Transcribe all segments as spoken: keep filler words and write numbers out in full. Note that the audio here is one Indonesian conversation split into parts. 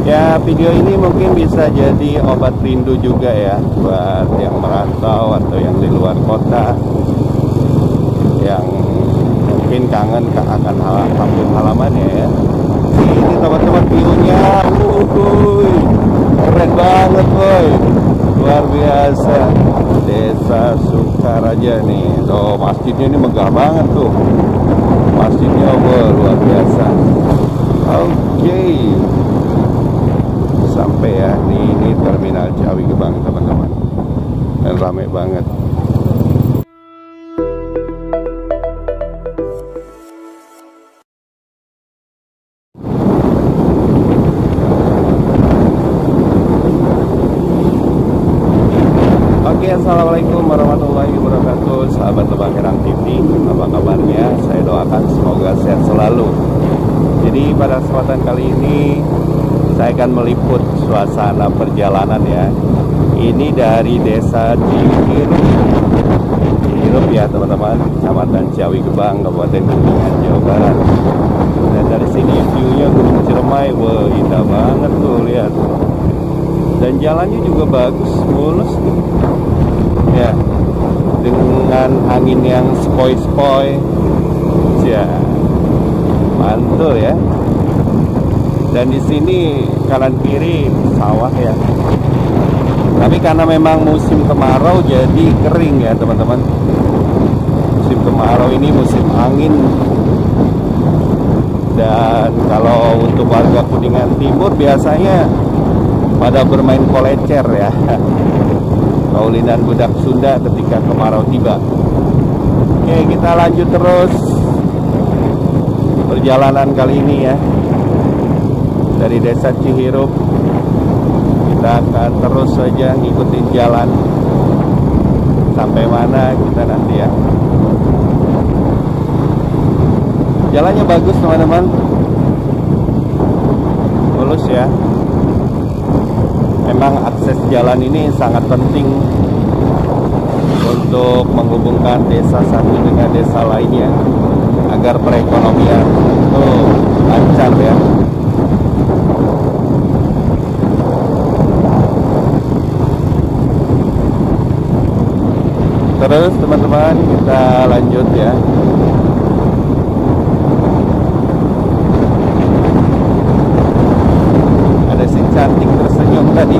Ya, video ini mungkin bisa jadi obat rindu juga ya buat yang merantau atau yang di luar kota, yang mungkin kangen akan kampung halamannya ya. Ini teman-teman view-nya, wuih, keren banget boy, luar biasa. Desa Sukaraja nih, tuh masjidnya ini megah banget tuh. Masjidnya wow, luar biasa. Oke, okay. Sampai ya, nih ini terminal Ciawigebang teman-teman, dan ramai banget. Oke, okay, assalamualaikum warahmatullahi wabarakatuh, sahabat Lebakherang T V. Apa kabarnya? Saya doakan semoga sehat selalu. Jadi pada kesempatan kali ini saya akan meliput suasana perjalanan ya. Ini dari desa Cihirup, Cihirup ya teman-teman, Kecamatan Ciawigebang, Kabupaten Kuningan, Jawa Barat. Dan dari sini view-nya Gunung Ciremai, wah indah banget tuh lihat. Dan jalannya juga bagus, mulus tuh. Ya, dengan angin yang sepoi-sepoi, ya mantul ya. Dan di sini kanan kiri sawah ya. Tapi karena memang musim kemarau jadi kering ya teman-teman. Musim kemarau ini musim angin. Dan kalau untuk warga Kuningan Timur biasanya pada bermain kolecer ya, kaulinan budak Sunda ketika kemarau tiba. Oke, kita lanjut terus perjalanan kali ini ya. Dari desa Cihirup kita akan terus saja ngikutin jalan sampai mana kita nanti ya. Jalannya bagus teman-teman, mulus ya. Memang akses jalan ini sangat penting untuk menghubungkan desa satu dengan desa lainnya agar perekonomian itu lancar ya. Terus teman-teman kita lanjut ya. Cantik tersenyum tadi.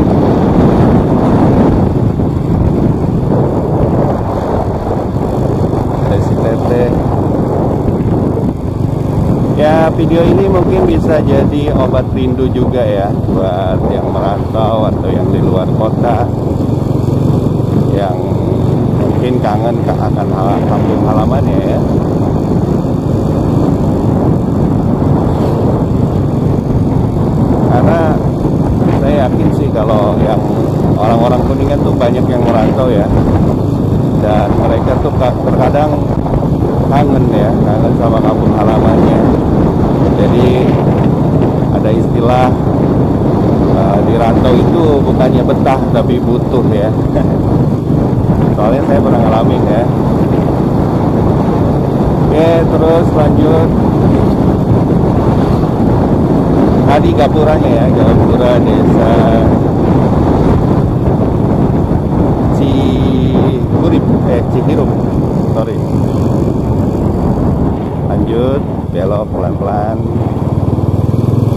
Ada si tete. Ya, video ini mungkin bisa jadi obat rindu juga ya buat yang merantau atau yang di luar kota, yang mungkin kangen akan kampung halamannya ya. Kalau yang orang-orang Kuningan tuh banyak yang merantau ya, dan mereka tuh terkadang kangen ya, kangen sama kampung halamannya. Jadi ada istilah uh, di rantau itu bukannya betah tapi butuh ya. Soalnya saya pernah ngalamin ya. Oke, terus lanjut. Tadi gapuranya ya, gapura desa Cihirup, eh Cihirup, sorry. Lanjut, belok pelan-pelan.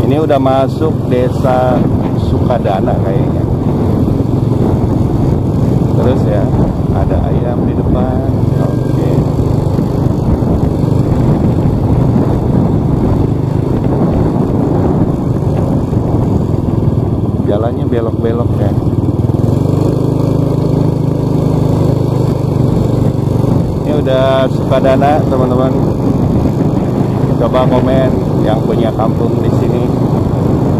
Ini udah masuk desa Sukadana kayaknya. Terus ya, ada ayam di depan. Oke. Jalannya belok-belok ya. Ini udah Sukadana teman-teman. Coba komen yang punya kampung di sini.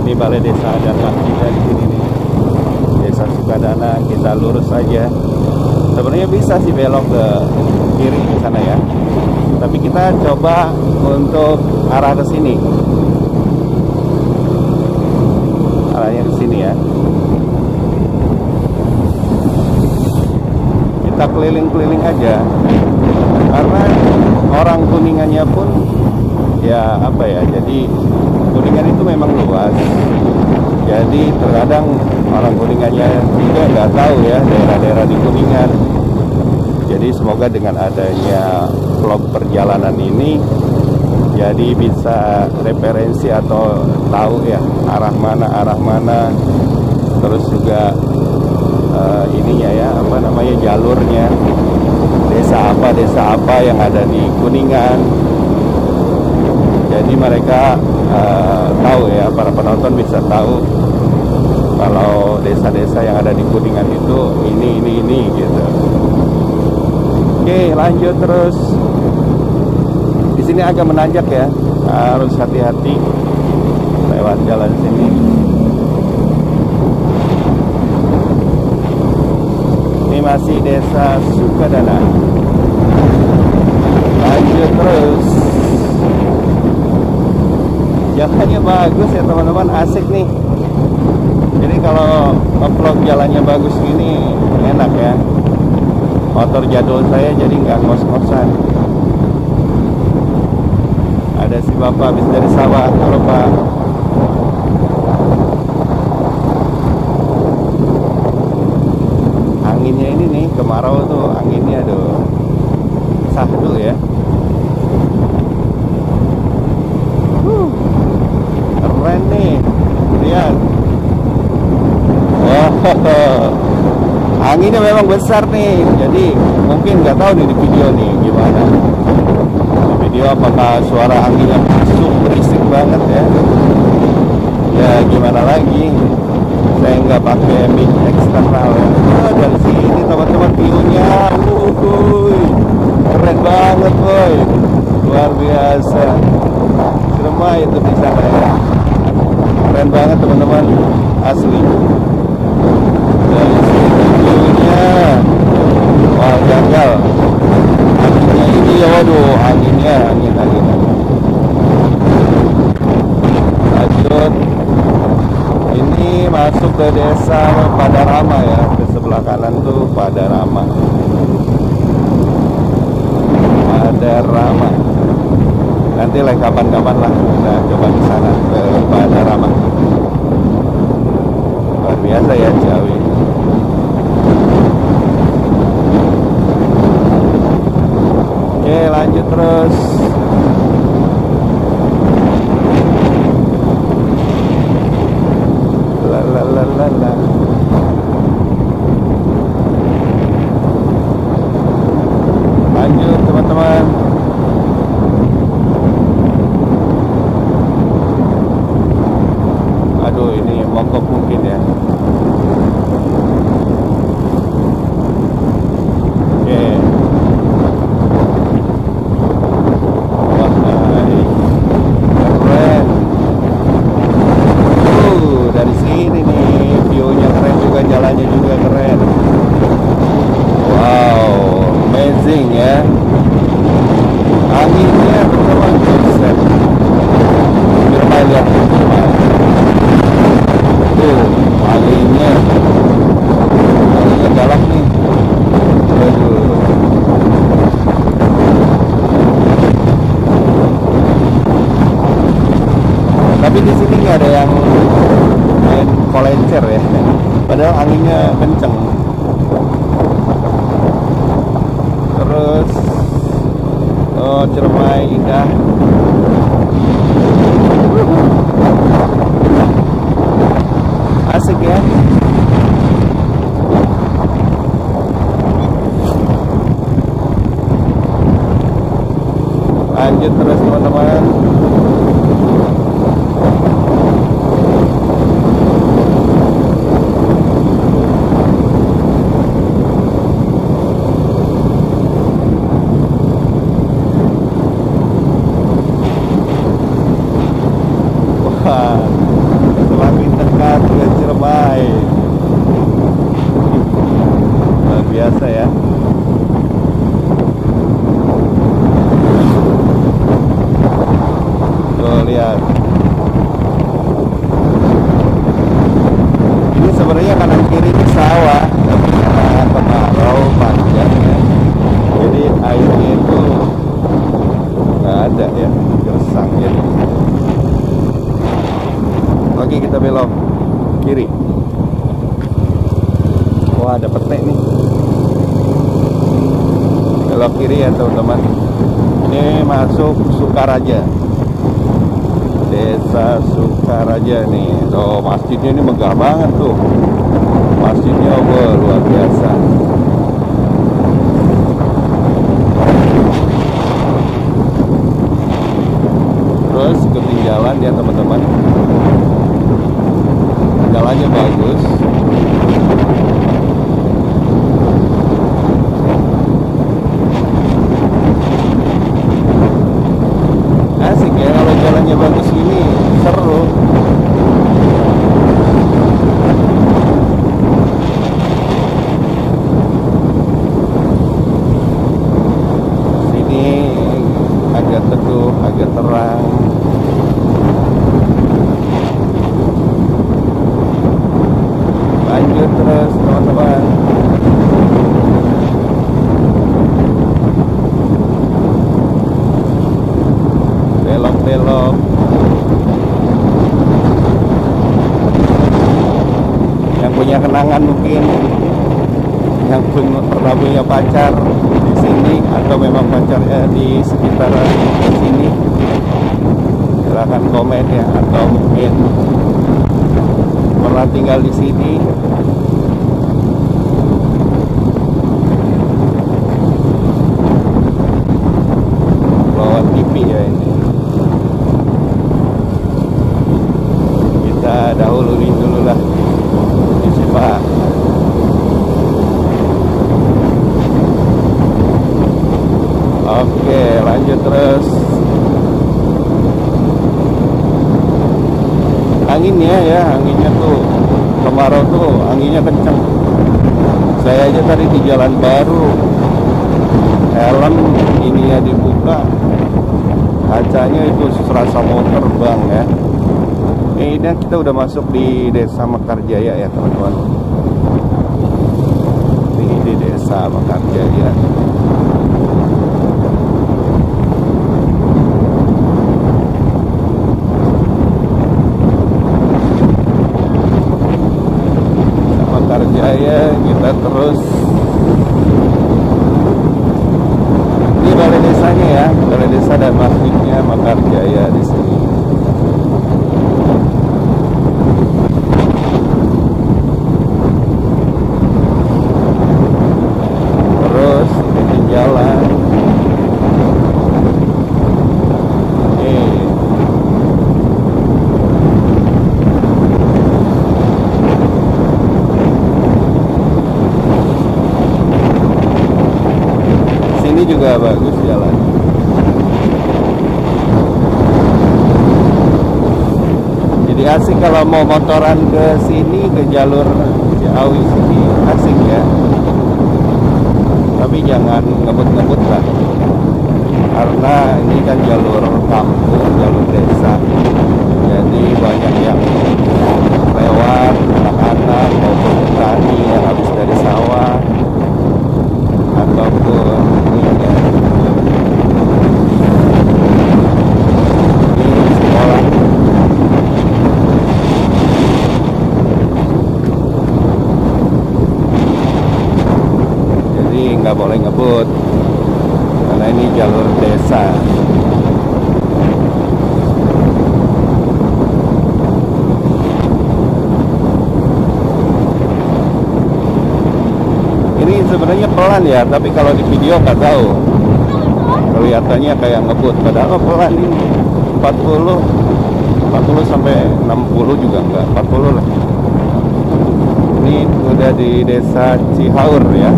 Ini balai desa ada kita di sini nih. Desa Sukadana, kita lurus saja. Sebenarnya bisa sih belok ke kiri ke sana ya. Tapi kita coba untuk arah ke sini. Arahnya ke sini ya. Kita keliling-keliling aja. Karena orang Kuningannya pun ya apa ya. Jadi Kuningan itu memang luas. Ya Jadi terkadang orang Kuningannya juga nggak tahu ya daerah-daerah di Kuningan. Jadi semoga dengan adanya vlog perjalanan ini, jadi bisa referensi atau tahu ya arah mana arah mana, terus juga uh, ininya ya apa namanya jalurnya, desa apa desa apa yang ada di Kuningan. Jadi mereka uh, tahu ya, para penonton bisa tahu kalau desa-desa yang ada di Kuningan itu ini ini ini gitu. Oke, lanjut terus. Di sini agak menanjak ya, harus hati-hati lewat jalan sini. Ini masih desa Sukadana. Lanjut terus. Jalannya bagus ya teman-teman, asik nih. Jadi kalau nge-vlog jalannya bagus gini enak ya. Motor jadul saya jadi nggak ngos-ngosan. Ada si bapak habis dari sawah, kalau pak. Anginnya ini nih, kemarau tuh anginnya tuh sahdu ya. Huh, keren nih, lihat. Wow, anginnya memang besar nih, jadi mungkin nggak tahu nih di video nih gimana. Video apakah suara anginnya masuk berisik banget ya. Ya gimana lagi, saya nggak pakai mic eksternal ya. Oh, dari sini teman-teman view-nya, wuih, keren banget boy, luar biasa. Ciremai itu di sana ya, keren banget teman-teman, asli. Dari sini view-nya, wah janggal. Anginnya ini, waduh, anginnya, angin, angin, angin. Lanjut, ini masuk ke desa Padarama ya, ke sebelah kanan tuh Padarama. Padarama. Nanti lah kapan-kapan lah kita coba di sana ke Padarama. Luar biasa ya Ciawi. Oke, lanjut terus. La la la la la. Lanjut teman-teman. Aduh, ini mogok mungkin ya. Padahal anginnya kenceng. Terus oh, Ciremai indah. Asik ya. Lanjut terus teman-teman. kiri. Wah, ada petek nih. Belok kiri ya teman-teman. Ini masuk Sukaraja, desa Sukaraja nih. Tuh, masjidnya ini megah banget tuh. Masjidnya wah, luar biasa. Terus ketinggalan ya teman-teman. Jalannya bagus. Asik ya kalau jalannya bagus ini, seru. Sini agak teduh, agak terang. Lanjut terus teman-teman. Belok-belok. Yang punya kenangan mungkin, yang pernah punya pacar di sini atau memang pacarnya di sekitar sini, silahkan komen ya. Atau mungkin pernah tinggal di sini. Bawa T V ya ini. Kita dahului dulu lah di Ciputat. Oke, lanjut terus. Anginnya ya, anginnya tuh kemarau tuh, anginnya kenceng. Saya aja tadi di jalan baru, helm ininya dibuka, kacanya itu serasa mau terbang ya. Ini kita udah masuk di desa Mekarjaya ya teman-teman. Ini di desa Mekarjaya. Mekarjaya kita terus di balai desanya ya, balai desa dan masjidnya Mekarjaya di sini. Terus ini jalan. Juga bagus jalan. Jadi asik kalau mau motoran ke sini, ke jalur Ciawi sini asik ya. Tapi jangan ngebut-ngebut lah, karena ini kan jalur kampung, jalur desa. Jadi banyak yang lewat, anak-anak maupun petani yang habis dari sawah ataupun ya. Ini sekolah. Jadi nggak boleh ngebut karena ini jalur desa. Sebenarnya pelan ya, tapi kalau di video nggak tahu kelihatannya kayak ngebut, padahal pelan ini. Empat puluh sampai enam puluh juga enggak, empat puluh lah. Ini udah di desa Cihaur ya,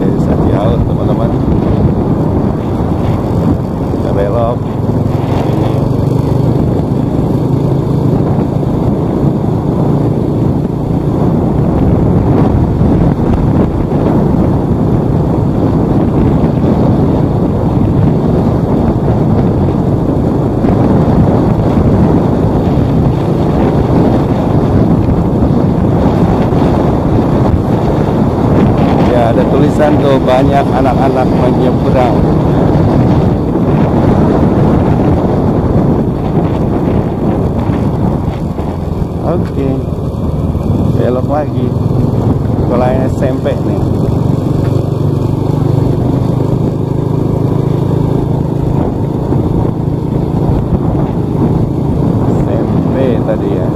desa Cihaur teman-teman. Kita belok. Tuh banyak anak-anak menyeberang. Oke, belok lagi sekolah S M P nih. S M P tadi ya.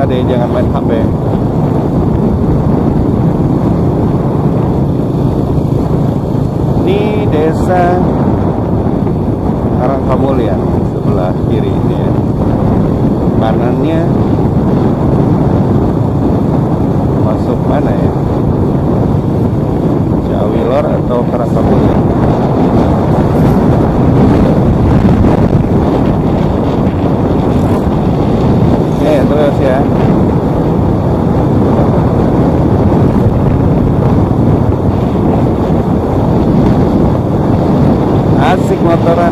Adek jangan main H P. Ini desa Karangkamulyan sebelah kiri ini ya. Kanannya masuk mana ya? Ciawilor atau Karangkamulyan? Terus ya, asik motoran.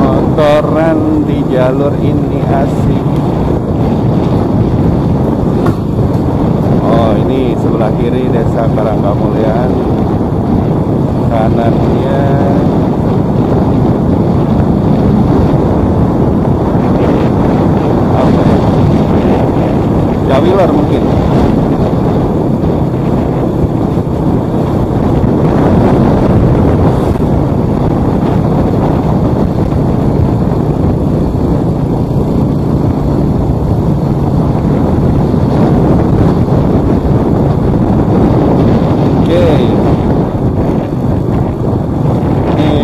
Motoran di jalur ini asik. Oh, ini sebelah kiri desa Karangkamulyan, kanannya apa ya? Ciawilor mungkin.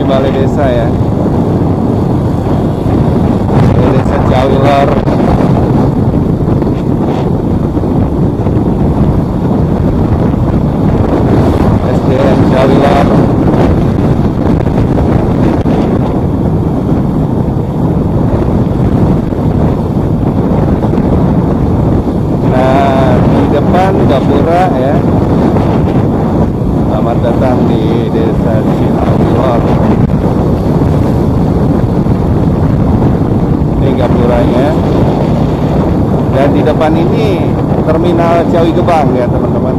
Balai desa ya, balai desa Ciawilor. S D M Ciawilor. Nah, di depan gapura ya. Selamat datang di desa Cihaur. Ini gapuranya. Dan di depan ini terminal Ciawigebang ya teman-teman.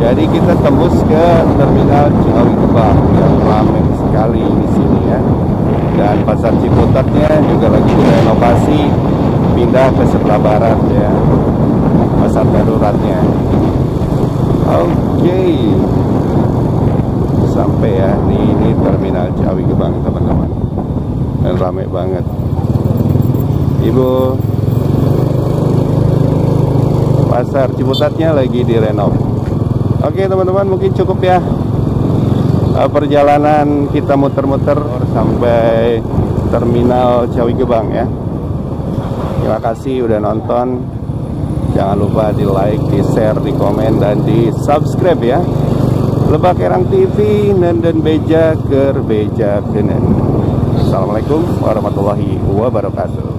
Jadi kita tembus ke terminal Ciawigebang yang ramai sekali di sini ya. Dan pasar Ciputatnya juga lagi direnovasi, pindah ke sebelah barat ya, pasar daruratnya. Oke, okay. Sampai ya, ini, ini terminal Ciawigebang teman-teman, dan ramai banget. Ibu, pasar Ciputatnya lagi direnov. Oke okay, teman-teman, mungkin cukup ya perjalanan kita muter-muter sampai terminal Ciawigebang ya. Terima kasih udah nonton. Jangan lupa di like, di share, di komen, dan di subscribe ya. Lebakherang T V, nenden beja ker beja kenen. Assalamualaikum warahmatullahi wabarakatuh.